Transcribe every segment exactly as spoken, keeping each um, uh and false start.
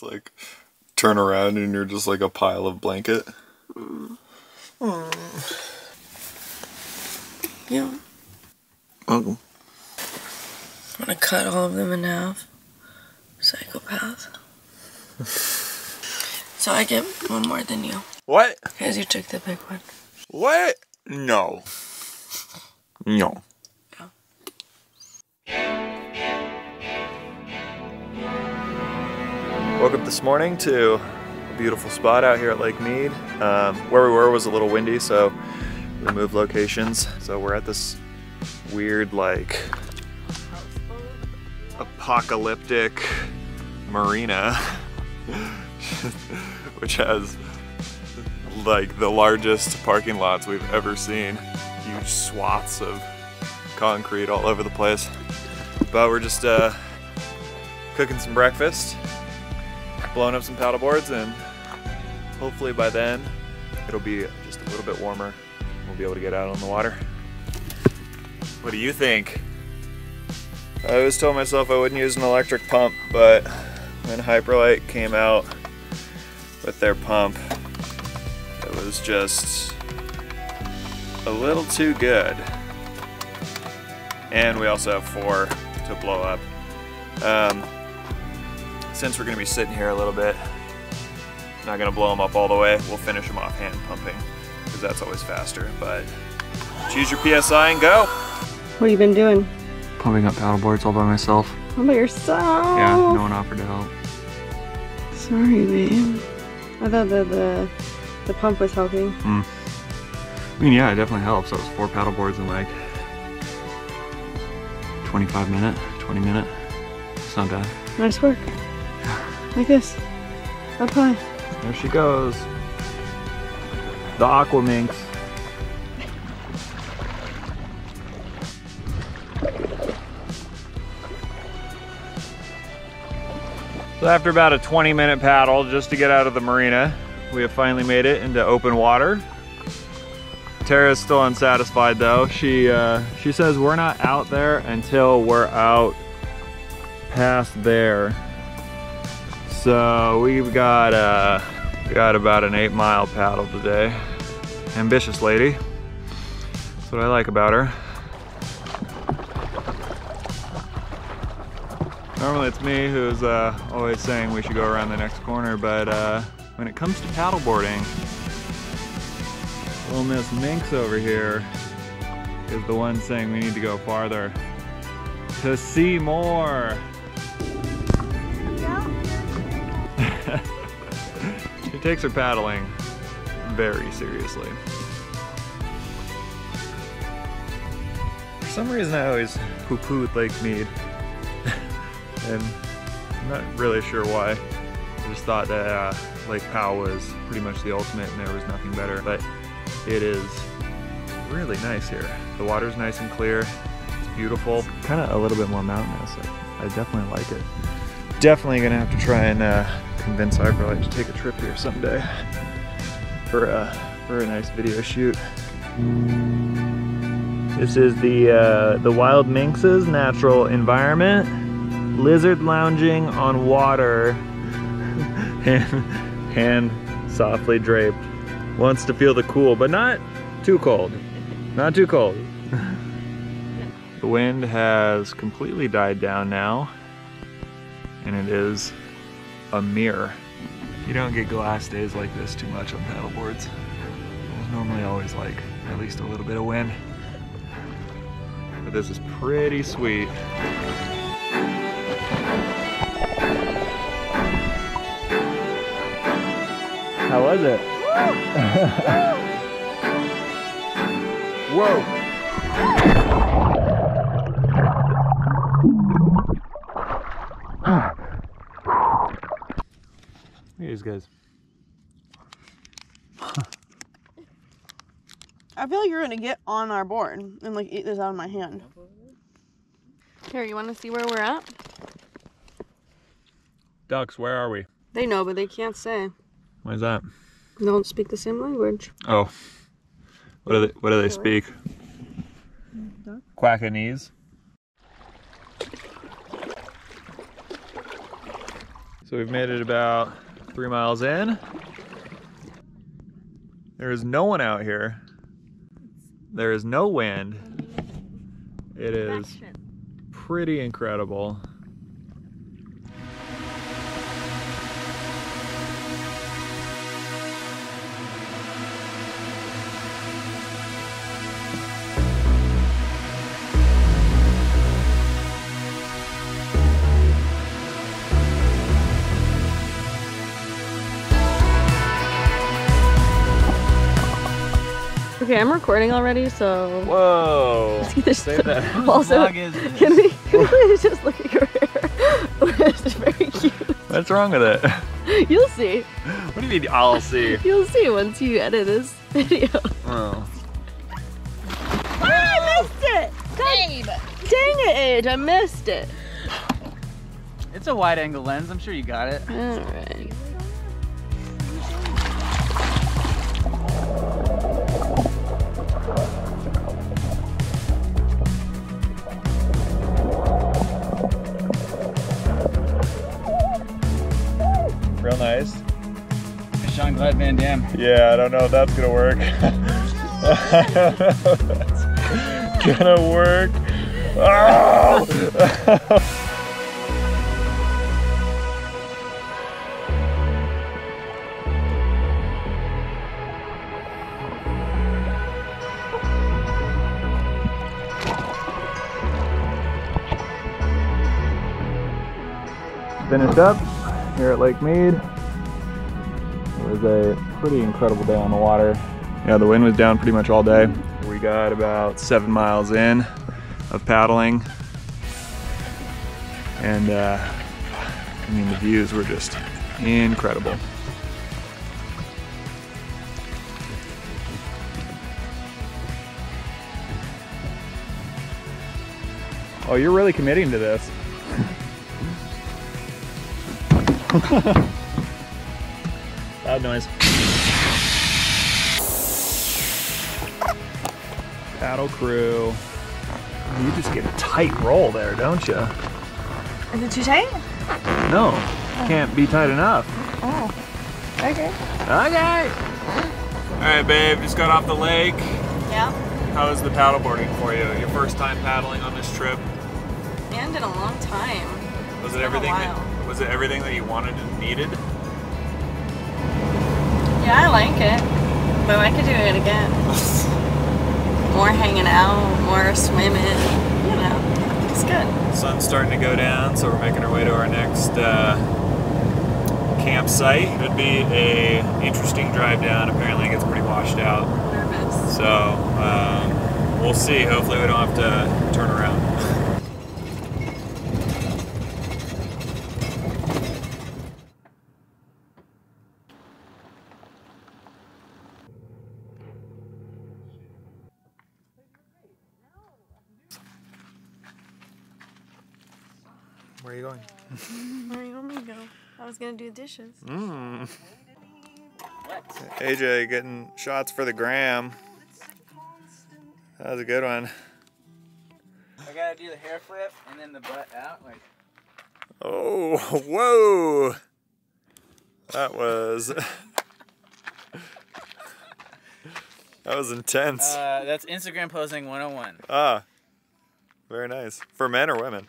It's like, turn around and you're just like a pile of blanket. Mm. Mm. Yeah. Welcome. I'm gonna cut all of them in half. Psychopath. So I get one more than you. What? Because you took the big one. What? No. No. No. Woke up this morning to a beautiful spot out here at Lake Mead. Um, where we were was a little windy, so we moved locations. So we're at this weird, like, apocalyptic marina, which has like the largest parking lots we've ever seen. Huge swaths of concrete all over the place. But we're just uh, cooking some breakfast, blowing up some paddle boards, and hopefully by then it'll be just a little bit warmer. We'll be able to get out on the water. What do you think? I always told myself I wouldn't use an electric pump, but when Hyperlite came out with their pump, it was just a little too good. And we also have four to blow up. Um, since we're gonna be sitting here a little bit, not gonna blow them up all the way, we'll finish them off hand pumping, because that's always faster, but choose your P S I and go. What have you been doing? Pumping up paddle boards all by myself. All by yourself? Yeah, no one offered to help. Sorry, babe. I thought that the the pump was helping. Mm. I mean, yeah, it definitely helps. That was four paddle boards in like twenty-five minute, twenty minute. It's not bad. Nice work. Like this. Up high. There she goes. The Aqua Minx. So after about a twenty minute paddle just to get out of the marina, we have finally made it into open water. Tara's still unsatisfied though. She uh, she says we're not out there until we're out past there. So we've got uh, got about an eight mile paddle today. Ambitious lady. That's what I like about her. Normally it's me who's uh, always saying we should go around the next corner, but uh, when it comes to paddleboarding, little Miss Minx over here is the one saying we need to go farther to see more. She takes her paddling very seriously. For some reason I always poo-pooed Lake Mead. And I'm not really sure why. I just thought that uh, Lake Powell was pretty much the ultimate and there was nothing better, but it is really nice here. The water's nice and clear, it's beautiful. It's kind of a little bit more mountainous. Like, I definitely like it. Definitely gonna have to try and uh, convince Hyperlite to take a trip here someday for, uh, for a nice video shoot. This is the, uh, the Wild Minx's natural environment. Lizard lounging on water, hand, hand softly draped. Wants to feel the cool, but not too cold. Not too cold. The wind has completely died down now, and it is a mirror. You don't get glass days like this too much on paddle boards. There's normally always like at least a little bit of wind. But this is pretty sweet. How was it? Whoa! Look at these guys. I feel like you're gonna get on our board and like eat this out of my hand. Here, you wanna see where we're at? Ducks, where are we? They know, but they can't say. Why is that? They don't speak the same language. Oh. What do they what do they speak? Quackanese. So we've made it about three miles in. There is no one out here. There is no wind. It is pretty incredible. Okay, I'm recording already, so. Whoa! Save that. Whose also, vlog is this? Can we, can we just look at your hair? It's very cute. What's wrong with it? You'll see. What do you mean, I'll see? You'll see once you edit this video. Oh. Ah, I missed it! Babe! Dang it, Age, I missed it. It's a wide angle lens, I'm sure you got it. Alright. Real nice. Sean Glad Van Damme. Yeah, I don't know if that's gonna work. I don't know if that's gonna work. Oh! Finished up here at Lake Mead. It was a pretty incredible day on the water. Yeah, the wind was down pretty much all day. We got about seven miles in of paddling. And uh, I mean, the views were just incredible. Oh, you're really committing to this. Loud noise. Paddle crew. You just get a tight roll there, don't you? Is it too tight? No, oh. Can't be tight enough. Oh, okay. Okay. All right, babe, just got off the lake. Yeah. How was the paddleboarding for you? Your first time paddling on this trip? And in a long time. Was it everything? Was it everything that you wanted and needed? Yeah, I like it, but I could do it again. More hanging out, more swimming, you know, it's good. The sun's starting to go down, so we're making our way to our next uh, campsite. It would be an interesting drive down. Apparently it gets pretty washed out. I'm nervous. So um, we'll see. Hopefully we don't have to turn around. Where are you going? Where are you going to go? I was going to do dishes. Mm. What? A J getting shots for the gram. That was a good one. I got to do the hair flip and then the butt out. Like. Oh, whoa. That was... that was intense. Uh, that's Instagram posing one oh one. Ah, very nice. For men or women?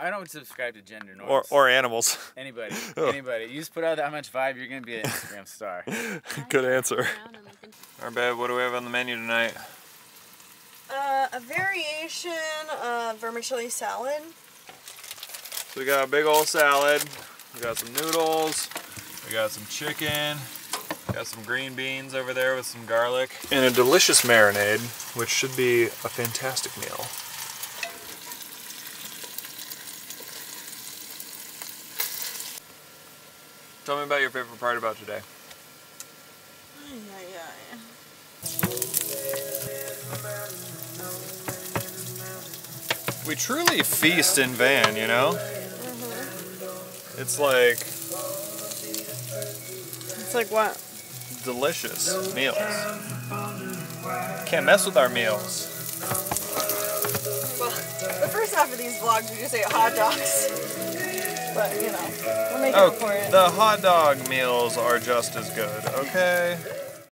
I don't subscribe to gender norms. Or, or animals. Anybody. Anybody. You just put out that much vibe, you're going to be an Instagram star. Good answer. All right, babe, what do we have on the menu tonight? Uh, a variation of vermicelli salad. So we got a big old salad. We got some noodles. We got some chicken. We got some green beans over there with some garlic. And a delicious marinade, which should be a fantastic meal. Tell me about your favorite part about today. We truly feast in van, you know? Mm-hmm. It's like... It's like what? Delicious meals. Can't mess with our meals. Well, the first half of these vlogs we just ate hot dogs. but you know, we're making oh, it for it. The hot dog meals are just as good, okay?